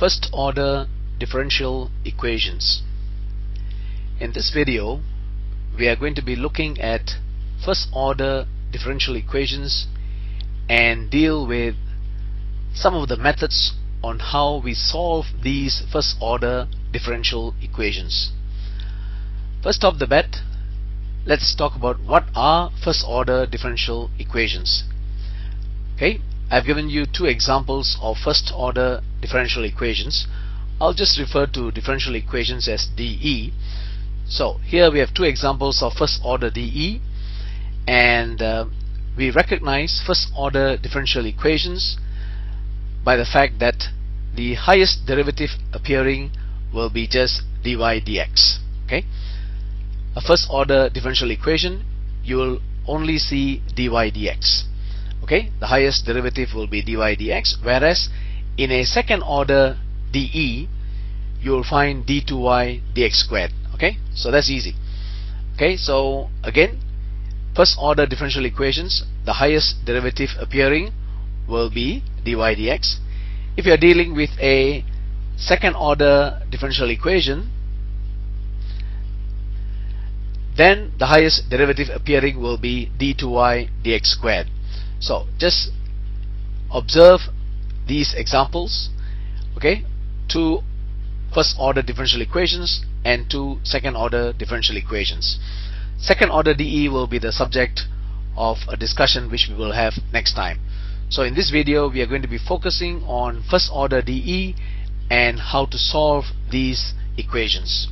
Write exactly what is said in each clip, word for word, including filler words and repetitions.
First order differential equations. In this video we are going to be looking at first order differential equations and deal with some of the methods on how we solve these first order differential equations. First off the bat, let's talk about what are first order differential equations. Okay, I've given you two examples of first order differential equations. I'll just refer to differential equations as D E. So here we have two examples of first order D E, and uh, we recognize first order differential equations by the fact that the highest derivative appearing will be just dy dx. Okay, a first order differential equation, you will only see dy dx. Okay, the highest derivative will be dy dx, whereas in a second order D E you will find d two y dx squared. Okay, so that's easy. Okay, so again, first order differential equations, the highest derivative appearing will be dy dx. If you are dealing with a second order differential equation, then the highest derivative appearing will be d two y dx squared. So just observe these examples, okay, two first order differential equations and two second order differential equations. Second order D E will be the subject of a discussion which we will have next time. So in this video we are going to be focusing on first order D E and how to solve these equations.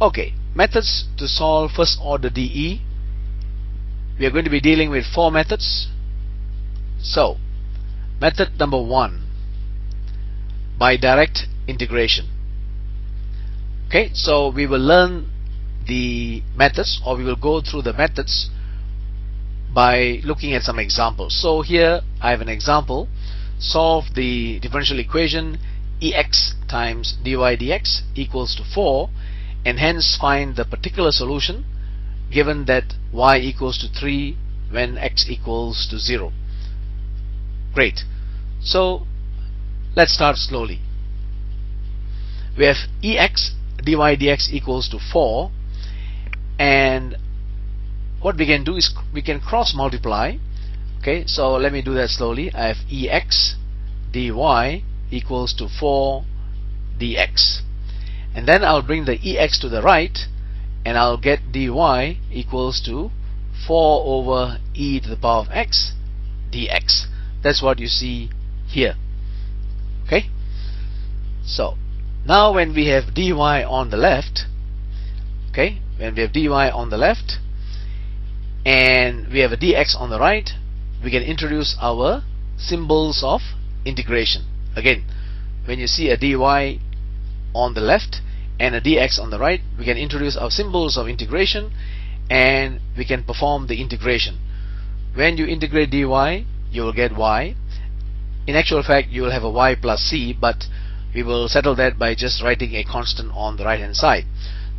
Okay, methods to solve first order D E. We are going to be dealing with four methods. So method number one, by direct integration. Okay, so we will learn the methods, or we will go through the methods by looking at some examples. So here I have an example: solve the differential equation E X times dy dx equals to four, and hence find the particular solution given that y equals to three when x equals to zero. Great. So let's start slowly. We have E X dy dx equals to four, and what we can do is we can cross multiply. Okay, so let me do that slowly. I have E X dy equals to four dx, and then I'll bring the E X to the right and I'll get dy equals to four over e to the power of x dx. That's what you see here. Okay, so now when we have dy on the left, okay, when we have dy on the left and we have a dx on the right, we can introduce our symbols of integration. Again, when you see a dy on the left and a dx on the right, we can introduce our symbols of integration and we can perform the integration. When you integrate dy, you will get y. In actual fact, you will have a y plus c, but we will settle that by just writing a constant on the right hand side.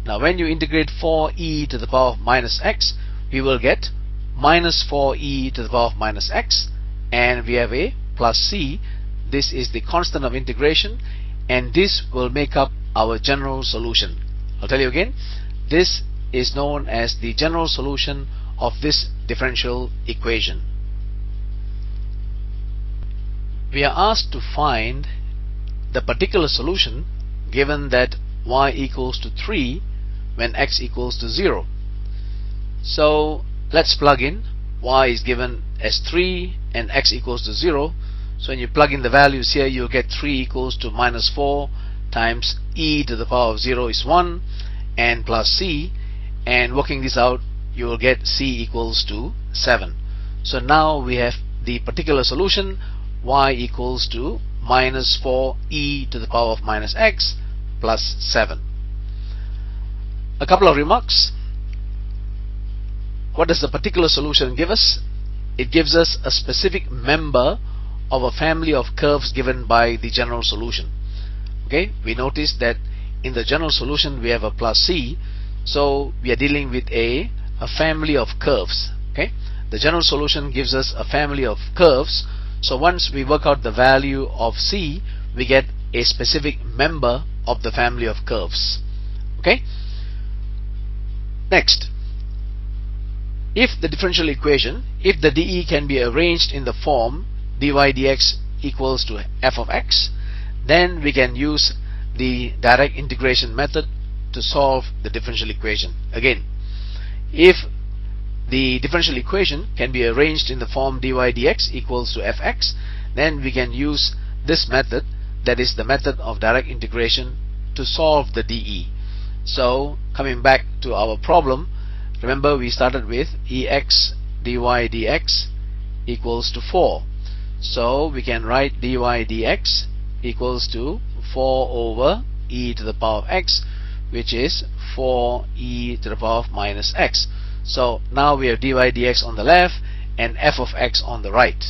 Now when you integrate four e to the power of minus x, we will get minus four e to the power of minus x, and we have a plus c. This is the constant of integration, and this will make up our general solution. I'll tell you again, this is known as the general solution of this differential equation. We are asked to find the particular solution given that y equals to three when x equals to zero. So let's plug in. Y is given as three and x equals to zero. So when you plug in the values here, you'll get three equals to minus four times e to the power of zero is one, and plus c, and working this out you will get c equals to seven. So now we have the particular solution, y equals to minus four e to the power of minus x plus seven. A couple of remarks. What does the particular solution give us? It gives us a specific member of a family of curves given by the general solution. Okay, we notice that in the general solution we have a plus c, so we are dealing with a, a family of curves. Okay, the general solution gives us a family of curves. So once we work out the value of c, we get a specific member of the family of curves. Okay. Next, if the differential equation, if the dE can be arranged in the form dy dx equals to f of x, then we can use the direct integration method to solve the differential equation. Again, if the differential equation can be arranged in the form dy dx equals to fx, then we can use this method, that is the method of direct integration, to solve the dE. So coming back to our problem, remember we started with ex dy dx equals to four. So we can write dy dx equals to four over e to the power of x, which is four e to the power of minus x. So now we have dy dx on the left and f of x on the right.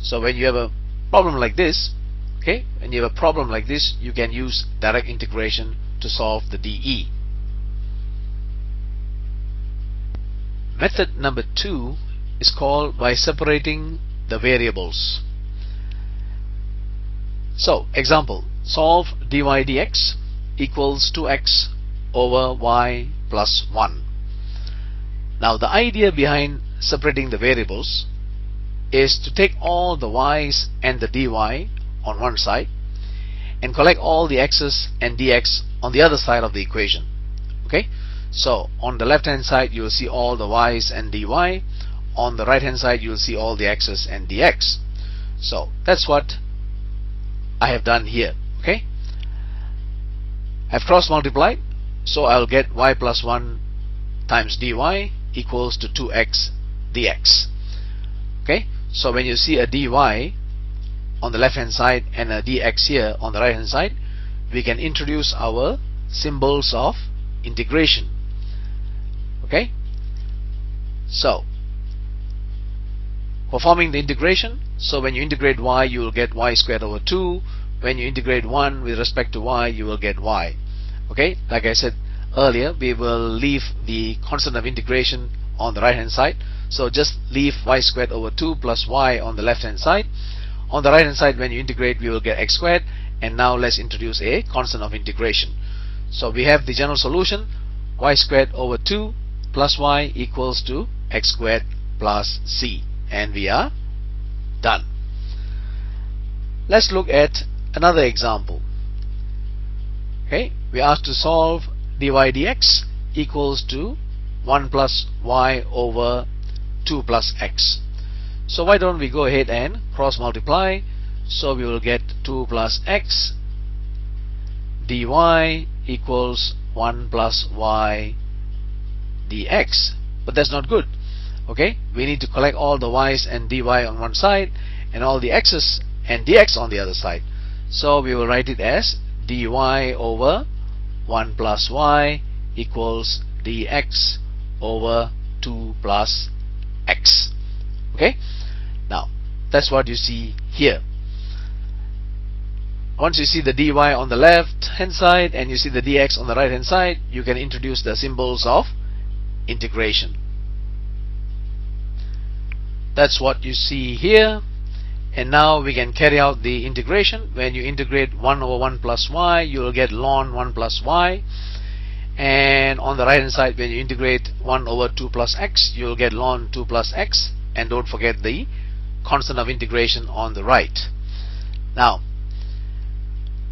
So when you have a problem like this, okay, when you have a problem like this, you can use direct integration to solve the dE. Method number two is called by separating the variables. So example, solve dy dx equals two x over y plus one. Now the idea behind separating the variables is to take all the y's and the dy on one side and collect all the x's and dx on the other side of the equation. Okay, so on the left hand side you will see all the y's and dy, on the right hand side you will see all the x's and dx. So that's what I have done here. Okay, I've cross multiplied, so I'll get y plus one times dy equals to two x dx. Okay, so when you see a dy on the left hand side and a dx here on the right hand side, we can introduce our symbols of integration. Okay, so performing the integration, so when you integrate y you will get y squared over two, when you integrate one with respect to y you will get y. Okay, like I said earlier, we will leave the constant of integration on the right hand side, so just leave y squared over two plus y on the left hand side. On the right hand side, when you integrate, we will get x squared, and now let's introduce a constant of integration. So we have the general solution, y squared over two plus y equals to x squared plus c, and we are done. Let's look at another example. Okay, we are asked to solve dy dx equals to one plus y over two plus x. So why don't we go ahead and cross multiply? So we will get two plus x dy equals one plus y dx. But that's not good. Okay, we need to collect all the y's and dy on one side and all the x's and dx on the other side. So we will write it as dy over one plus y equals dx over two plus x. Okay, now that's what you see here. Once you see the dy on the left hand side and you see the dx on the right hand side, you can introduce the symbols of integration. That's what you see here, and now we can carry out the integration. When you integrate one over one plus y, you will get ln one plus y, and on the right hand side when you integrate one over two plus x, you will get ln two plus x, and don't forget the constant of integration on the right. Now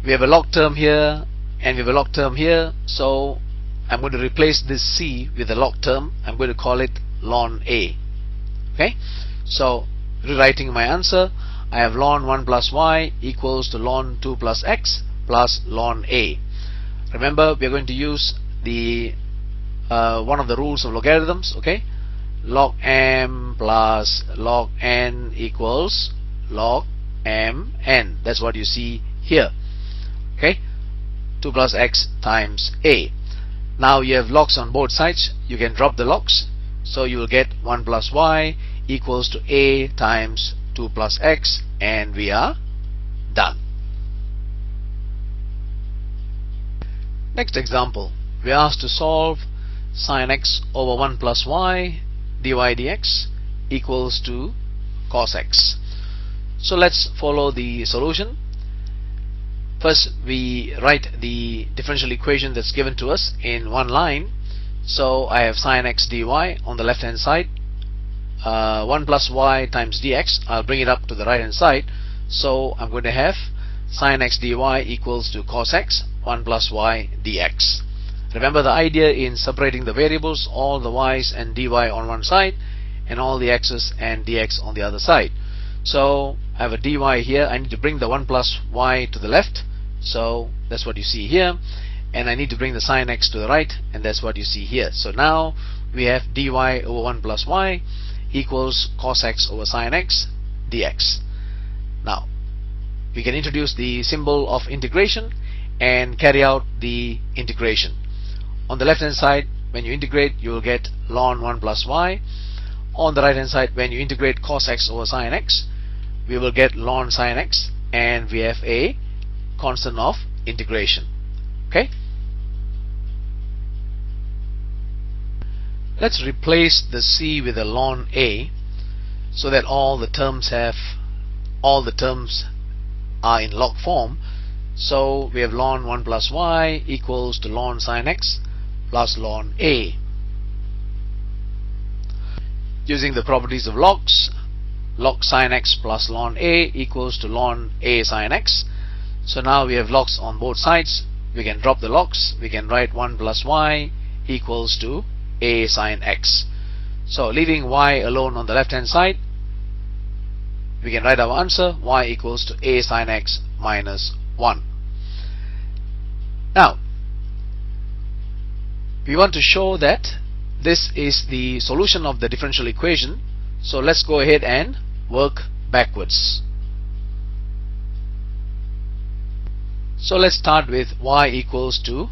we have a log term here and we have a log term here, so I'm going to replace this c with a log term. I'm going to call it ln a. Okay, so rewriting my answer, I have ln one plus y equals to ln two plus x plus ln a. Remember, we are going to use the uh, one of the rules of logarithms. Okay, log m plus log n equals log m n. That's what you see here. Okay, two plus x times a. Now you have logs on both sides, you can drop the logs, so you will get one plus y equals to a times two plus x, and we are done. Next example, we are asked to solve sin x over one plus y dy dx equals to cos x. So let's follow the solution. First we write the differential equation that's given to us in one line. So I have sine x dy on the left hand side, uh, one plus y times dx. I'll bring it up to the right hand side, so I'm going to have sine x dy equals to cos x, one plus y dx. Remember the idea in separating the variables, all the y's and dy on one side and all the x's and dx on the other side. So I have a dy here. I need to bring the one plus y to the left, so that's what you see here, and I need to bring the sine x to the right, and that's what you see here. So now we have dy over one plus y equals cos x over sine x dx. Now we can introduce the symbol of integration and carry out the integration. On the left hand side, when you integrate, you will get ln one plus y. On the right hand side, when you integrate cos x over sine x, we will get ln sine x, and we have a constant of integration. Okay, let's replace the c with a ln a so that all the terms have all the terms are in log form. So we have ln one plus y equals to ln sine x plus ln a. Using the properties of logs, log sine x plus ln a equals to ln a sine x. So now we have logs on both sides. We can drop the logs. We can write one plus y equals to a sine x. So leaving y alone on the left hand side, we can write our answer, y equals to a sine x minus one. Now we want to show that this is the solution of the differential equation, so let's go ahead and work backwards. So let's start with y equals to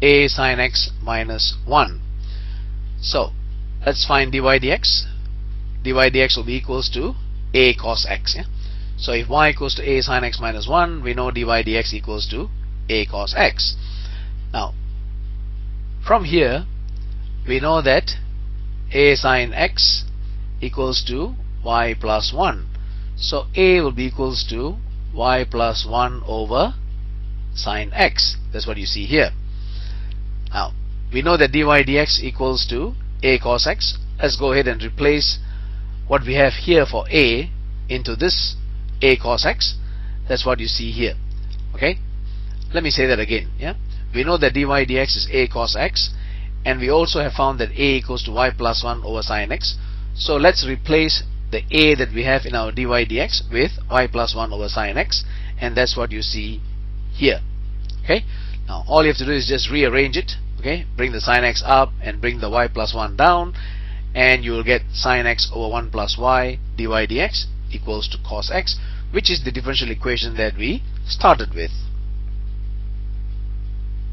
a sine x minus one. So let's find dy dx. Dy dx will be equals to a cos x, yeah? So if y equals to a sine x minus one, we know dy dx equals to a cos x. Now from here we know that a sine x equals to y plus one, so a will be equals to y plus one over sine x. That's what you see here. Now we know that dy dx equals to a cos x. Let's go ahead and replace what we have here for a into this a cos x. That's what you see here. Okay, let me say that again. Yeah, we know that dy dx is a cos x, and we also have found that a equals to y plus one over sine x. So let's replace the a that we have in our dy dx with y plus one over sine x, and that's what you see here. Okay, now all you have to do is just rearrange it. Okay, bring the sine x up and bring the y plus one down, and you will get sine x over one plus y dy dx equals to cos x, which is the differential equation that we started with.